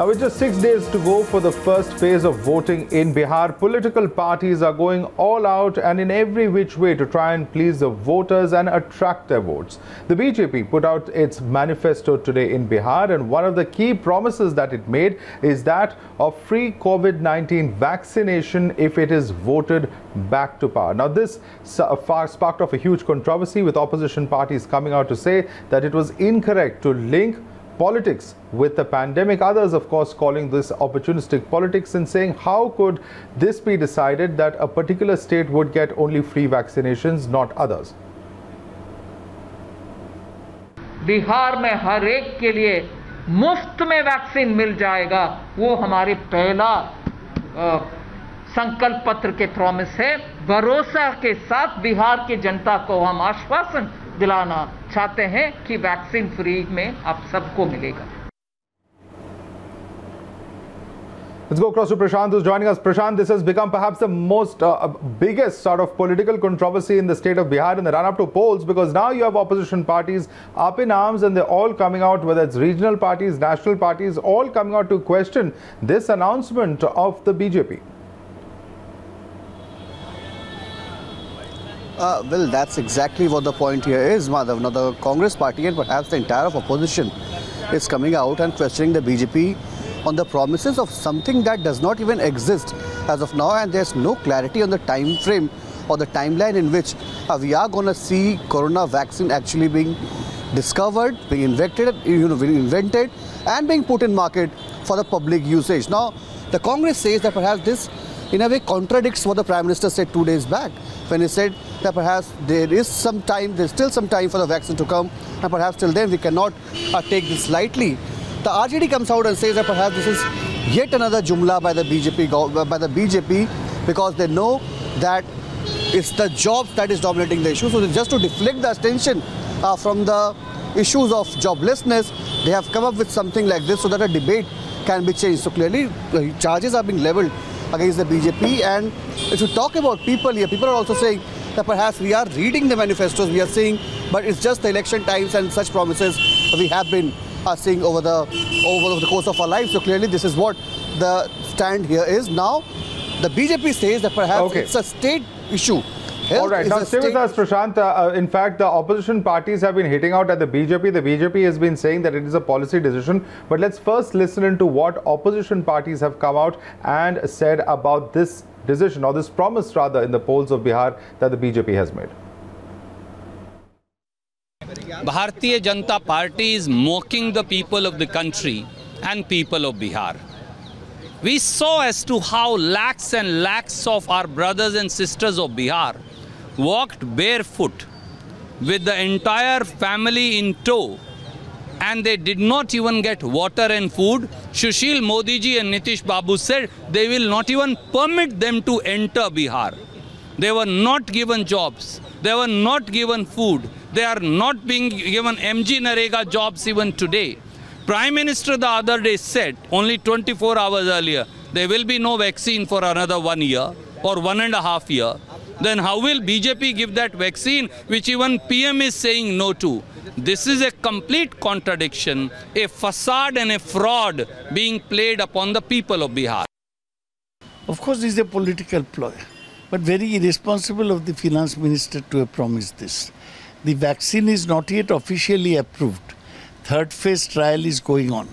Now, with just 6 days to go for the first phase of voting in Bihar, political parties are going all out and in every which way to try and please the voters and attract their votes. The BJP put out its manifesto today in Bihar, and one of the key promises that it made is that of free COVID-19 vaccination if it is voted back to power. Now, this sparked off a huge controversy, with opposition parties coming out to say that it was incorrect to link politics with the pandemic. Others, of course, calling this opportunistic politics and saying how could this be decided that a particular state would get only free vaccinations, not others. Bihar में हर एक के लिए मुफ्त में vaccine मिल जाएगा, वो हमारे पहला संकल्प पत्र के प्रॉमिस है। भरोसा के साथ बिहार की जनता को हम आश्वासन दिलाना चाहते हैं कि वैक्सीन फ्री में आप सबको मिलेगा। Let's go across to Prashant, who's joining us. Prashant, this has become perhaps the most biggest sort of political controversy in the state of Bihar in the run-up to polls, because now you have opposition parties up in arms and they're all coming out, whether it's regional parties, national parties, all coming out to question this announcement of the BJP. Well, that's exactly what the point here is, Madhav. Now, the Congress party and perhaps the entire opposition is coming out and questioning the BJP on the promises of something that does not even exist as of now, and there's no clarity on the time frame or the timeline in which we are going to see corona vaccine actually being discovered, being invented, and being put in market for the public usage. Now, the Congress says that perhaps this in a way contradicts what the Prime Minister said 2 days back, when he said that perhaps there is some time, there's still some time for the vaccine to come, and perhaps till then we cannot take this lightly. The RJD comes out and says that perhaps this is yet another jumla by the BJP, because they know that it's the jobs that is dominating the issue. So just to deflect the attention from the issues of joblessness, they have come up with something like this so that a debate can be changed. So clearly, charges are being leveled against the BJP, and if you talk about people here, people are also saying that perhaps we are reading the manifestos, we are seeing, but it's just the election times and such promises we have been seeing over the course of our lives. So clearly this is what the stand here is. Now the BJP says that perhaps it's a state issue. All right, now stay with us, Prashant. In fact, the opposition parties have been hitting out at the BJP. The BJP has been saying that it is a policy decision. But let's first listen into what opposition parties have come out and said about this decision, or this promise rather, in the polls of Bihar that the BJP has made. Bharatiya Janata Party is mocking the people of the country and people of Bihar. We saw as to how lakhs and lakhs of our brothers and sisters of Bihar walked barefoot with the entire family in tow, and they did not even get water and food. Sushil Modi ji and Nitish Babu said they will not even permit them to enter Bihar. They were not given jobs. They were not given food. They are not being given MG Narega jobs even today. Prime Minister the other day said, only 24 hours earlier, there will be no vaccine for another 1 year or 1.5 years. Then how will BJP give that vaccine, which even PM is saying no to? This is a complete contradiction, a facade and a fraud being played upon the people of Bihar. Of course, this is a political ploy, but very irresponsible of the finance minister to have promised this. The vaccine is not yet officially approved. Third phase trial is going on,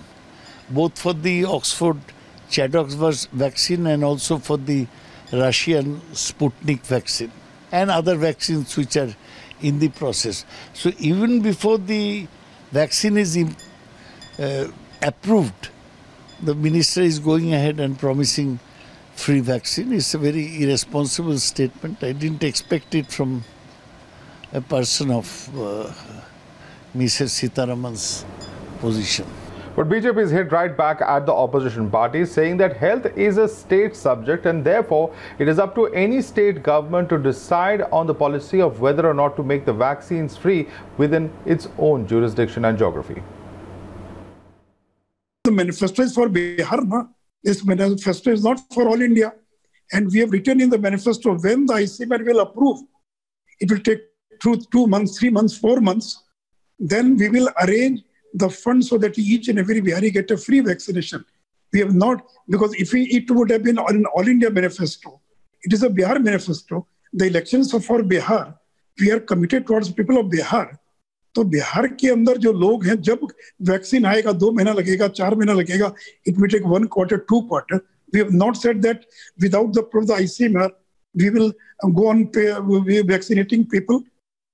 both for the Oxford-AstraZeneca vaccine and also for the Russian Sputnik vaccine and other vaccines which are in the process. So even before the vaccine is approved, the minister is going ahead and promising free vaccine. It's a very irresponsible statement. I didn't expect it from a person of Mrs. Sitharaman's position. But BJP is hit right back at the opposition party, saying that health is a state subject and therefore it is up to any state government to decide on the policy of whether or not to make the vaccines free within its own jurisdiction and geography. The manifesto is for Bihar, na? This manifesto is not for all India. And we have written in the manifesto, when the ICMR will approve, it will take 2 months, 3 months, 4 months. Then we will arrange the fund so that each and every Bihari get a free vaccination. We have not, because if we, it would have been an all India manifesto. It is a Bihar manifesto. The elections are for Bihar. We are committed towards people of Bihar. तो बिहार के अंदर जो लोग हैं, जब vaccine आएगा 2 महीना लगेगा, 4 महीना लगेगा, it will take 1 quarter, 2 quarter. We have not said that without the approval of the ICMR, we will go on vaccinating people.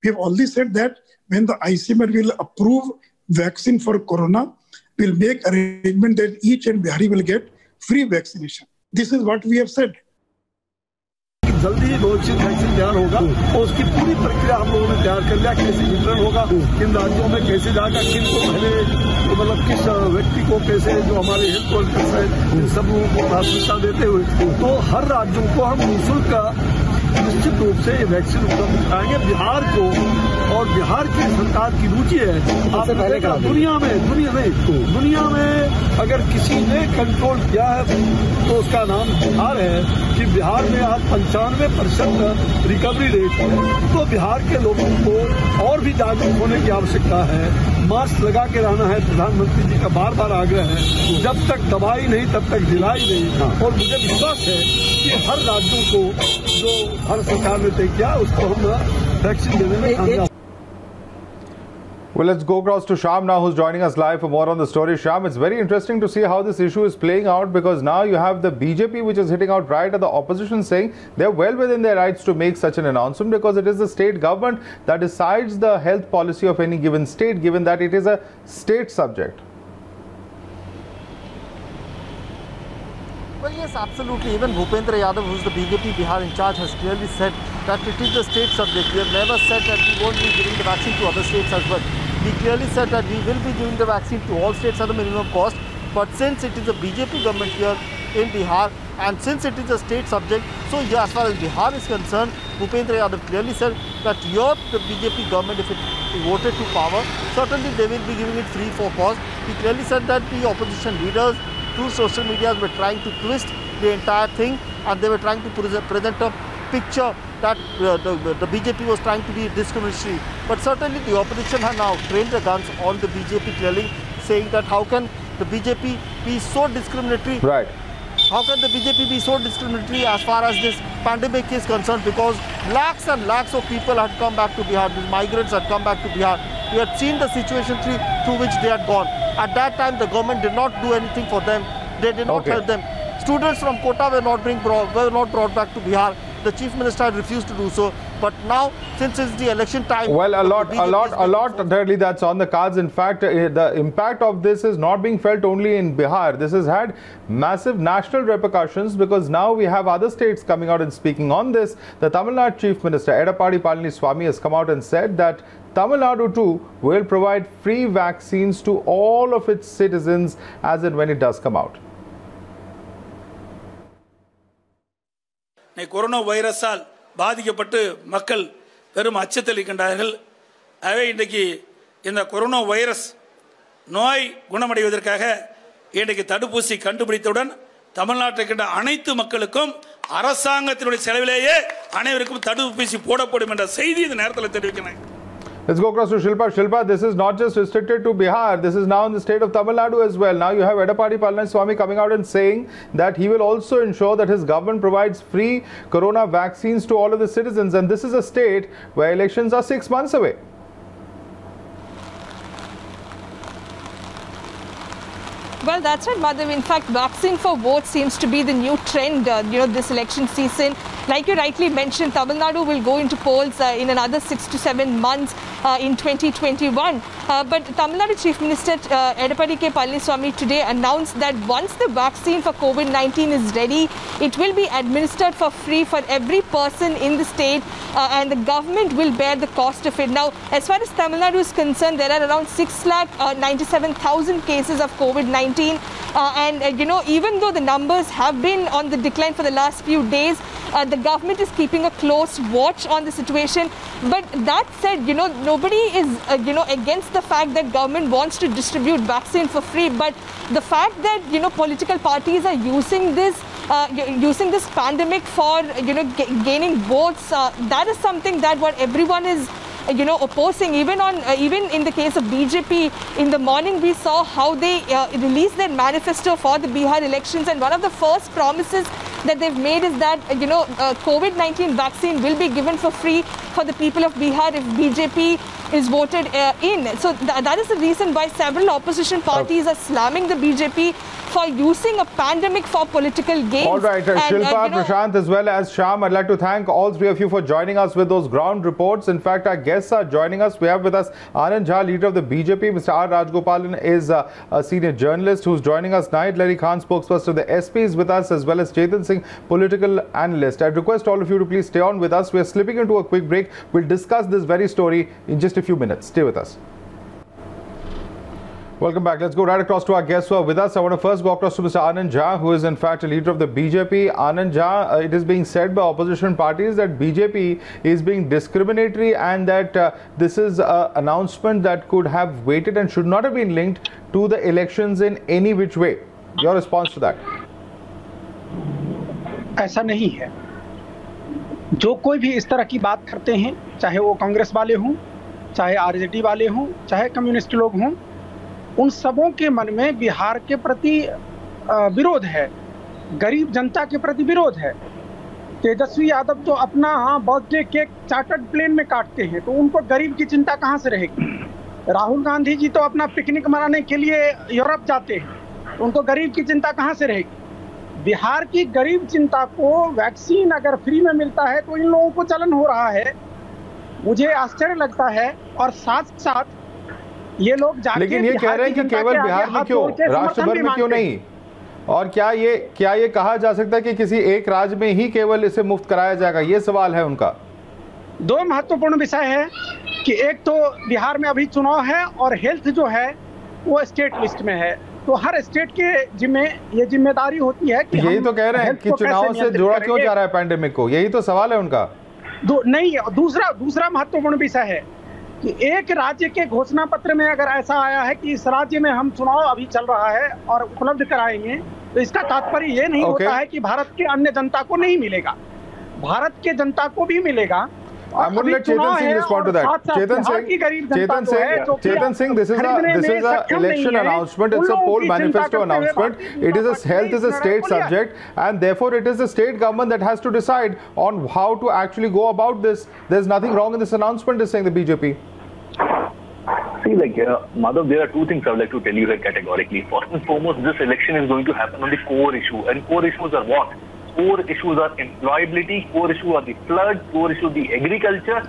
We have already said that when the ICMR will approve vaccine for corona, we'll make arrangement that each and Bihari will get free vaccination. This is what we have said. जल्दी ही रोलशीट vaccine तैयार होगा और उसकी पूरी प्रक्रिया हम लोगों ने तैयार कर लिया, कैसे वितरण होगा, किन राज्यों में कैसे जाएगा, किन को पहले, मतलब किस व्यक्ति को कैसे, जो हमारे हेल्थ वर्कर्स हैं इन सब लोगों को प्राथमिकता देते हुए तो हर राज्यों को हम निःशुल्क निश्चित रूप से ये वैक्सीन उपलब्ध कराएंगे बिहार को। और बिहार की सरकार की रुचि है, आप पहले का दुनिया में अगर किसी ने कंट्रोल किया है तो उसका नाम बिहार है कि बिहार में आज 95% रिकवरी रेट है। तो बिहार के लोगों को और भी जागरूक होने की आवश्यकता है, मास्क लगा के रहना है, प्रधानमंत्री जी का बार बार आग्रह है, जब तक दवाई नहीं तब तक ढिलाई नहीं। और मुझे विश्वास है कि हर राज्यों को जो हर सरकार ने तय किया उसको हम वैक्सीन देने में कामयाब। Well, let's go across to Sham now, who's joining us live for more on the story. Sham, it's very interesting to see how this issue is playing out, because now you have the BJP, which is hitting out right at the opposition, saying they're well within their rights to make such an announcement, because it is the state government that decides the health policy of any given state, given that it is a state subject. Well, yes, absolutely. Even Bhupendra Yadav, who's the BJP Bihar in charge, has clearly said that it is the state subject. We have never said that we won't be giving the vaccine to other states as well. We clearly said that we will be giving the vaccine to all states at the minimum cost. But since it is a BJP government here in Bihar, and since it is a state subject, so yeah, as far as Bihar is concerned, Bhupendra Yadav clearly said that here the BJP government, if it voted to power, certainly they will be giving it free for cost. He clearly said that the opposition leaders through social media were trying to twist the entire thing, and they were trying to present a picture that the BJP was trying to be discriminatory. But certainly the opposition have now trained the guns on the BJP, clearly saying that how can the BJP be so discriminatory? Right. How can the BJP be so discriminatory as far as this pandemic is concerned? Because lakhs and lakhs of people had come back to Bihar, these migrants had come back to Bihar. We had seen the situation through which they had gone. At that time, the government did not do anything for them. They did not help them. Students from Kota were not brought back to Bihar. The chief minister had refused to do so. But now, since it's the election time... Well, a lot, apparently that's on the cards. In fact, the impact of this is not being felt only in Bihar. This has had massive national repercussions, because now we have other states coming out and speaking on this. The Tamil Nadu chief minister, Edappadi Palaniswami, has come out and said that Tamil Nadu too will provide free vaccines to all of its citizens as and when it does come out. பாதிக்கப்பட்டு மக்கள் பெரும் அச்சத்தில் இருக்கின்றார்கள். ஆகவே இன்றைக்கு இந்த corona virus நோய் குணமடைவதற்காக இன்றைக்கு தடுப்பூசி கண்டுபிடித்தவுடன் தமிழ்நாட்டில் இருக்கின்ற அனைத்து மக்களுக்கும் அரசாங்கத்தினுடைய செலவிலேயே அனைவருக்கும் தடுப்பூசி போடப்படும் என்ற செய்தி இந்த நேரத்தில் தெரிவிக்கிறேன். Let's go across to Shilpa. Shilpa, this is not just restricted to Bihar. This is now in the state of Tamil Nadu as well. Now you have Edappadi Palaniswamy coming out and saying that he will also ensure that his government provides free corona vaccines to all of the citizens. And this is a state where elections are 6 months away. Well, that's right, Madhav. In fact, boxing for votes seems to be the new trend, this election season. Like you rightly mentioned, Tamil Nadu will go into polls in another 6 to 7 months in 2021. But Tamil Nadu Chief Minister Edappadi K. Palaniswamy today announced that once the vaccine for COVID-19 is ready, it will be administered for free for every person in the state, and the government will bear the cost of it. Now, as far as Tamil Nadu is concerned, there are around 697,000 cases of COVID-19. Even though the numbers have been on the decline for the last few days, the government is keeping a close watch on the situation. But that said, nobody is, against the fact that government wants to distribute vaccine for free. But the fact that, political parties are using this pandemic for, gaining votes, that is something that what everyone is opposing. Even in the case of BJP, in the morning we saw how they released their manifesto for the Bihar elections, and one of the first promises that they've made is that COVID-19 vaccine will be given for free for the people of Bihar if BJP is voted in. So that is the reason why several opposition parties are slamming the BJP for using a pandemic for political gains. All right, Shilpa, Prashant, as well as Sham, I'd like to thank all three of you for joining us with those ground reports. In fact, our guests are joining us. We have with us Anand Jha, leader of the BJP. Mr. R. Rajagopalan is a senior journalist who's joining us. Nahid Lari Khan, spokesperson of the SP, is with us, as well as Chetan Singh, political analyst. I'd request all of you to please stay on with us. We're slipping into a quick break. We'll discuss this very story in just a few minutes. Stay with us. Welcome back. Let's go right across to our guests who are with us. I want to first go across to Mr. Anand Jha, who is in fact a leader of the BJP. Anand Jha, it is being said by opposition parties that BJP is being discriminatory, and that this is an announcement that could have waited and should not have been linked to the elections in any which way. Your response to that? ऐसा नहीं है. जो कोई भी इस तरह की बात करते हैं, चाहे वो कांग्रेस वाले हों, चाहे आरजेडी वाले हों, चाहे कम्युनिस्ट लोग हों, उन सबों के मन में बिहार के प्रति विरोध है, गरीब जनता के प्रति विरोध है. तेजस्वी यादव तो अपना बर्थडे केक चार्टर्ड प्लेन में काटते हैं, तो उनको गरीब की चिंता कहाँ से रहेगी. राहुल गांधी जी तो अपना पिकनिक मनाने के लिए यूरोप जाते हैं, तो उनको गरीब की चिंता कहाँ से रहेगी. बिहार की गरीब चिंता को वैक्सीन अगर फ्री में मिलता है तो इन लोगों को चलन हो रहा है, मुझे आश्चर्य लगता है. और साथ साथ ये लोग जाके, लेकिन ये कह रहे हैं कि केवल बिहार में क्यों, राष्ट्र भर में क्यों नहीं, और क्या ये कहा जा सकता है कि किसी एक राज्य में ही केवल इसे मुफ्त कराया जाएगा, ये सवाल है उनका. दो महत्वपूर्ण विषय है कि एक तो बिहार में अभी चुनाव है और हेल्थ जो है वो स्टेट लिस्ट में है, तो हर स्टेट के जिम्मेदारी होती है. यही तो कह रहे हैं कि चुनाव से जोड़ा क्यों जा रहा है पैंडेमिक को, यही तो सवाल है उनका. नहीं, दूसरा महत्वपूर्ण विषय है कि एक राज्य के घोषणा पत्र में अगर ऐसा आया है कि इस राज्य में हम चुनाव अभी चल रहा है और उपलब्ध कराएंगे, तो इसका तात्पर्य ये नहीं होता है कि भारत के अन्य जनता को नहीं मिलेगा, भारत के जनता को भी मिलेगा. Chetan Singh, this is an election announcement. It's a poll manifesto announcement. Health is a state subject, and therefore it is the state government that has to decide on how to actually go about this. There's nothing wrong in this announcement, is saying the BJP. See, Madhav, there are two things I would like to tell you here categorically. First and foremost, this election is going to happen on the core issue, and core issues are what? Core issues are employability, core issues are the flood, core issues are the agriculture,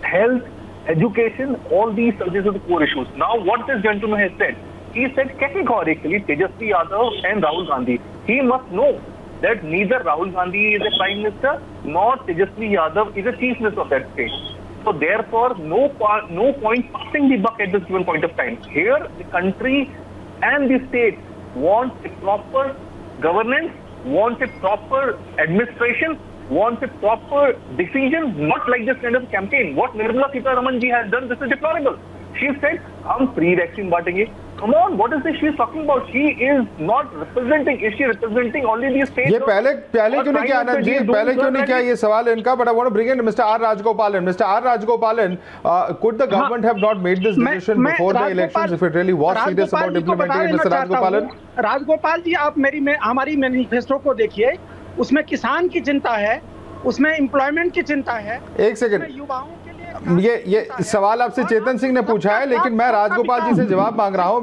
health, education, all these services are the core issues. Now what this gentleman has said, he said categorically Tejaswi Yadav and Rahul Gandhi. He must know that neither Rahul Gandhi is a prime minister nor Tejaswi Yadav is a chief minister of that state. So therefore no point passing the buck at this given point of time. Here the country and the state want a proper governance, wants a proper administration, wants a proper decision, not like this kind of campaign. What Nirmala Sitharaman ji has done, this is deplorable. She said, "I'm free vaccine baantenge." Come on, what is this she is talking about? She is not representing. Is she representing only the state? ये पहले क्यों नहीं किया आनंद जी? पहले क्यों नहीं किया? ये सवाल है इनका. But I want to bring in Mr. R. Rajagopalan. Mr. R. Rajagopalan, could the government have not made this decision before the elections if it really was serious about implementing it, Mr. Rajagopalan? Rajagopal जी, आप हमारी manifesto को देखिए, उसमें किसान की चिंता है, उसमें एम्प्लॉयमेंट की चिंता है. एक सेकंड, युवाओं के लिए ये सवाल आपसे चेतन सिंह ने पूछा है, लेकिन मैं राजगोपाल जी से जवाब मांग रहा हूँ.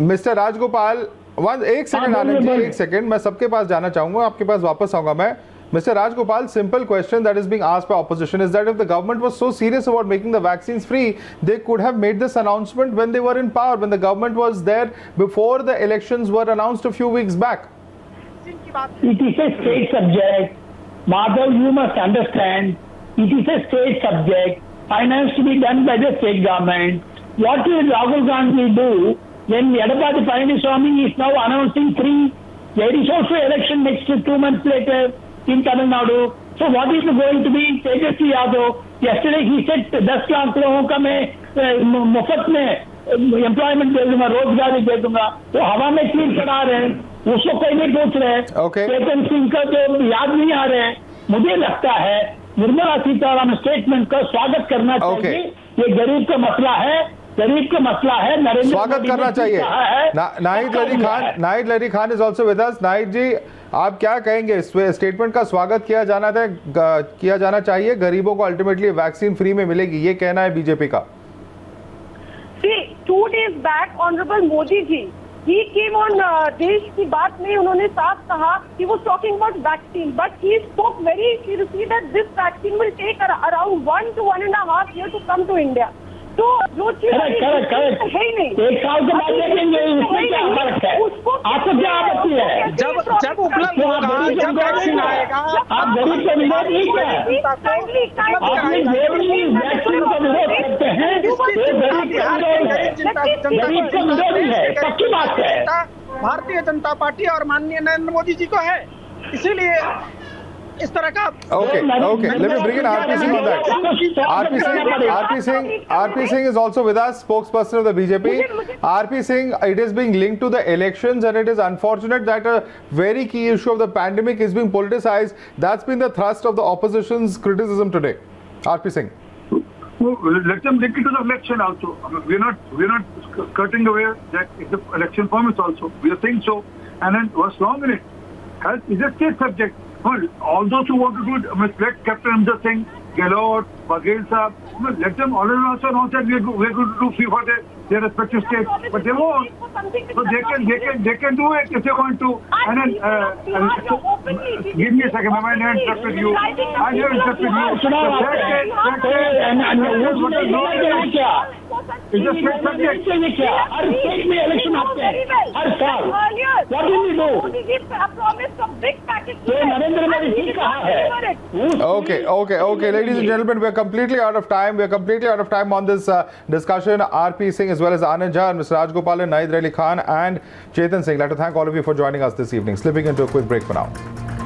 मिस्टर राजगोपाल एक सेकंड आनंद जी, एक सेकंड, मैं सबके पास जाना चाहूंगा, आपके पास वापस आऊंगा मैं. Mr. Rajagopal, simple question that is being asked by opposition is that if the government was so serious about making the vaccines free, they could have made this announcement when they were in power, when the government was there, before the elections were announced a few weeks back. It is a state subject. Madhav, you must understand, it is a state subject. Finance to be done by the state government. What will Rahul Gandhi do when Edappadi Palaniswami is now announcing free? There is also election next 2 months later in Tamil Nadu. So what is going to be Tejaswi Yadav? Yesterday he said 10 lakh लोगों का मैं मुफ्त में employment दे दूंगा, रोजगारी दे दूंगा, तो हवा में तीर चढ़ा रहे हैं, उसको कोई नहीं पूछ रहे. चेतन सिंह का जो याद नहीं आ रहे हैं. मुझे लगता है निर्मला सीतारामन स्टेटमेंट का स्वागत करना चाहिए। ये गरीब का मसला है, गरीब का मसला है, नरेंद्र स्वागत करना चाहिए। Nahid Lari Khan is also with us. Nahid ji, आप क्या कहेंगे, स्टेटमेंट का स्वागत किया जाना चाहिए, गरीबों को अल्टीमेटली वैक्सीन फ्री में मिलेगी, ये कहना है बीजेपी का। See 2 days back honourable Modi ji he came on देश की बात में, उन्होंने साफ कहा कि वो talking about vaccine, but he spoke very seriously that this vaccine will take around 1 to 1.5 years to come to India. तो जो चीज है ही नहीं, एक साल के बाद देखेंगे उसको आपको क्या आपत्ति है। जब उपलब्ध होगा, जब वैक्सीन आएगा, आप गरीब को मिला ठीक है, आपने वैक्सीन का विरोध करते हैं, गरीब का विरोध है, पक्की बात है। भारतीय जनता पार्टी और माननीय नरेंद्र मोदी जी को है, इसीलिए इस तरह का। Okay, let me bring in RP Singh on that. RP Singh is also with us, spokesperson of the BJP. RP Singh, it is being linked to the elections and it is unfortunate that a very key issue of the pandemic is being politicised. That's been the thrust of the opposition's criticism today. RP Singh, let them link it to the election also. We're not skirting away that if the election permits also. We think so, and then what's wrong in it? Health is a state subject. All those who want to do it, let Captain Anand Jha, Gehlot, Baghel sahab, let them all also know that we are going to do free for their respective states, but they won't. So they can do it if they want to. And give me a second, I am not interested you. I am interested you. The fact is, Okay, ladies and gentlemen, we are completely out of time. We are completely out of time on this discussion. R.P. Singh, as well as Anand Jha, Mr. Rajagopalan, Nahid Lari Khan, and Chetan Singh. I'd like to thank all of you for joining us this evening. Slipping into a quick break for now.